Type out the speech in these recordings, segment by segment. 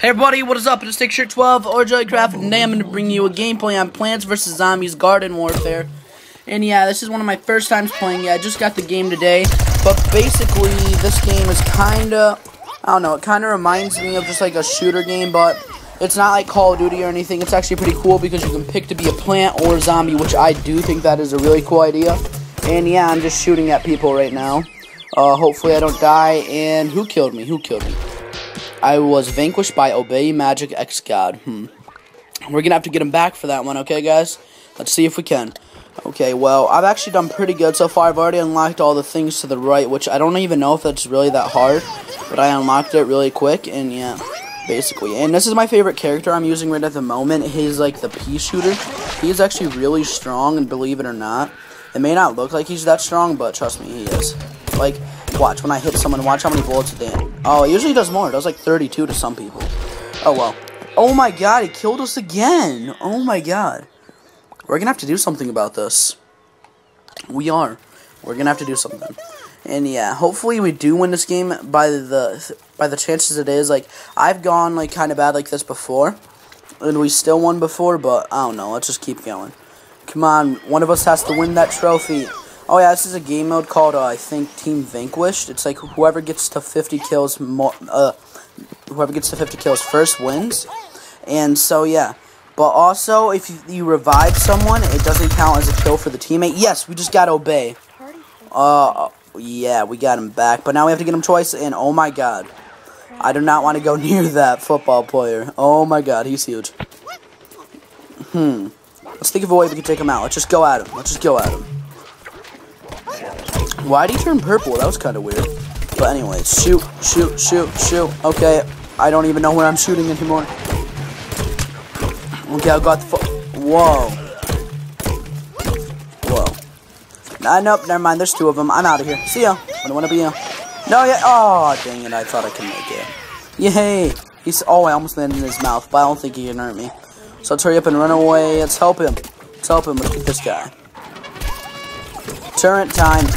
Hey everybody, what is up? It's TakeYourShirt12 or Joey Craft, and today I'm going to bring you a gameplay on Plants vs. Zombies Garden Warfare. And yeah, this is one of my first times playing. Yeah, I just got the game today, but basically this game is kind of, I don't know, it kind of reminds me of just like a shooter game, but it's not like Call of Duty or anything. It's actually pretty cool because you can pick to be a plant or a zombie, which I do think that is a really cool idea. And yeah, I'm just shooting at people right now. Hopefully I don't die. And who killed me? Who killed me? I was vanquished by Obey Magic X God. We're gonna have to get him back for that one, okay, guys? Let's see if we can. Okay, well, I've actually done pretty good so far. I've already unlocked all the things to the right, which I don't even know if that's really that hard, but I unlocked it really quick, and yeah, basically. And this is my favorite character I'm using right at the moment. He's like the pea shooter. He's actually really strong, and believe it or not, it may not look like he's that strong, but trust me, he is. Like, watch, when I hit someone, watch how many bullets it did. Oh, it usually does more. It does like 32 to some people. Oh, well. Oh, my God. He killed us again. Oh, my God. We're going to have to do something about this. We are. We're going to have to do something. And, yeah, hopefully we do win this game by the chances it is. Like, I've gone, like, kind of bad like this before. And we still won before, but I don't know. Let's just keep going. Come on. One of us has to win that trophy. Oh yeah, this is a game mode called, I think, Team Vanquished. It's like whoever gets to 50 kills first wins. And so yeah, but also if you revive someone, it doesn't count as a kill for the teammate. Yes, we just got Obey. Yeah, we got him back, but now we have to get him twice. And oh my God, I do not want to go near that football player. Oh my God, he's huge. Let's think of a way we can take him out. Let's just go at him. Let's just go at him. Why'd he turn purple? That was kind of weird. But anyway, shoot, shoot, shoot, shoot. Okay, I don't even know where I'm shooting anymore. Okay, I got the whoa. Whoa. Nah, nope, never mind. There's two of them. I'm out of here. See ya. I don't want to be ya. No, yeah. Oh, dang it. I thought I could make it. Yay. He's. Oh, I almost landed in his mouth, but I don't think he can hurt me. So let's hurry up and run away. Let's help him. Let's help him. Let's get this guy. Turret time, and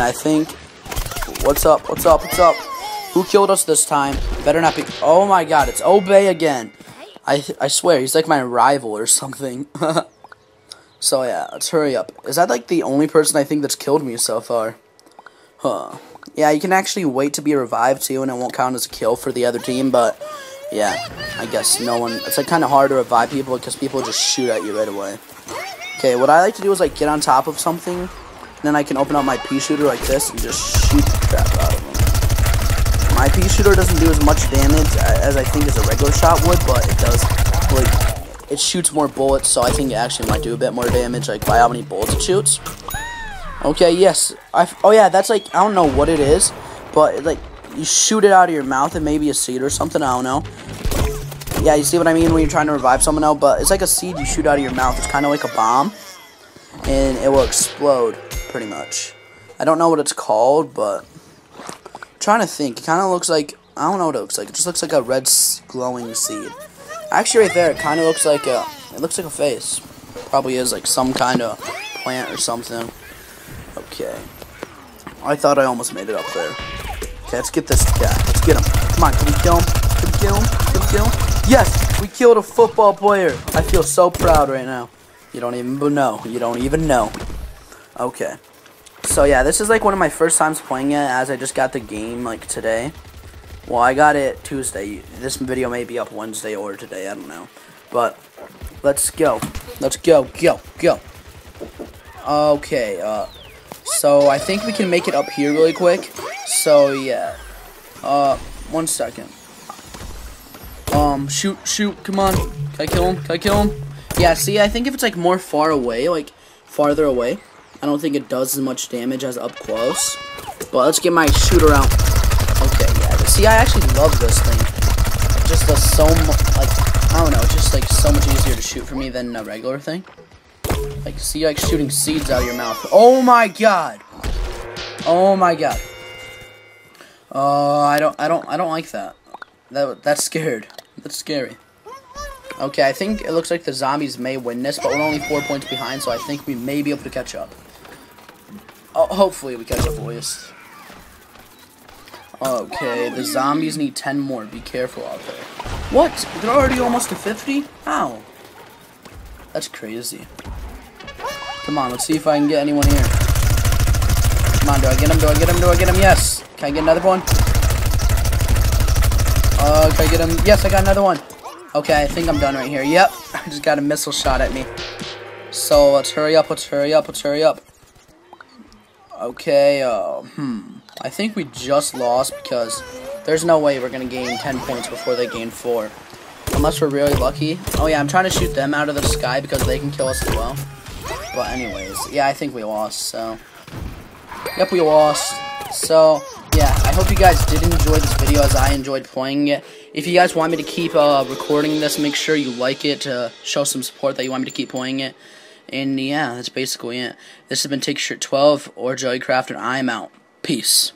I think, what's up, what's up, what's up? Who killed us this time? Better not be. Oh my God, it's Obey again. I swear he's like my rival or something. So yeah, let's hurry up. Is that like the only person I think that's killed me so far? Huh? Yeah, you can actually wait to be revived too, and it won't count as a kill for the other team. but yeah, I guess no one. It's like kind of hard to revive people because people just shoot at you right away. Okay, what I like to do is like get on top of something, and then I can open up my pea shooter like this and just shoot the crap out of them. My pea shooter doesn't do as much damage as I think as a regular shot would, but it does, like, it shoots more bullets, so I think it actually might do a bit more damage, like by how many bullets it shoots. Okay, yes, oh yeah, that's like, I don't know what it is, but it, like, you shoot it out of your mouth and maybe a seed or something, I don't know. Yeah, you see what I mean when you're trying to revive someone else, but it's like a seed you shoot out of your mouth. It's kind of like a bomb, and it will explode, pretty much. I don't know what it's called, but I'm trying to think. It kind of looks like, I don't know what it looks like. It just looks like a red glowing seed. Actually, right there, it kind of looks like a, it looks like a face. Probably is like some kind of plant or something. Okay. I thought I almost made it up there. Okay, let's get this guy. Let's get him. Come on, can we kill him? Can we kill him? Can we kill him? Yes, we killed a football player. I feel so proud right now. You don't even know. You don't even know. Okay. So, yeah, this is, like, one of my first times playing it as I just got the game, like, today. Well, I got it Tuesday. This video may be up Wednesday or today. I don't know. But let's go. Let's go. Go. Go. Okay. So, I think we can make it up here really quick. So, yeah. One second. Shoot, shoot, come on. Can I kill him? Can I kill him? Yeah, see, I think if it's, like, more far away, like, farther away, I don't think it does as much damage as up close. But let's get my shooter out. Okay, yeah. See, I actually love this thing. It just does so much, like, I don't know, it's just, like, so much easier to shoot for me than a regular thing. Like, see, like, shooting seeds out of your mouth. Oh, my God. Oh, my God. I don't like that. That's scared. That's scary. Okay, I think it looks like the zombies may win this, but we're only 4 points behind, so I think we may be able to catch up. Oh, hopefully we catch up, boys. Okay, the zombies need 10 more. Be careful out there. What? They're already almost to 50? How? That's crazy. Come on, let's see if I can get anyone here. Come on, do I get him? Do I get him? Do I get him? Yes. Can I get another one? Can I get him? Yes, I got another one. Okay, I think I'm done right here. Yep, I just got a missile shot at me. So, let's hurry up, let's hurry up, let's hurry up. Okay, I think we just lost because there's no way we're going to gain 10 points before they gain 4. Unless we're really lucky. Oh yeah, I'm trying to shoot them out of the sky because they can kill us as well. But anyways, yeah, I think we lost, so. Yep, we lost. So, yeah, I hope you guys did enjoy this video as I enjoyed playing it. If you guys want me to keep recording this, make sure you like it to show some support that you want me to keep playing it. And yeah, that's basically it. This has been TakeYourShirt12 or Joey Craft, and I'm out. Peace.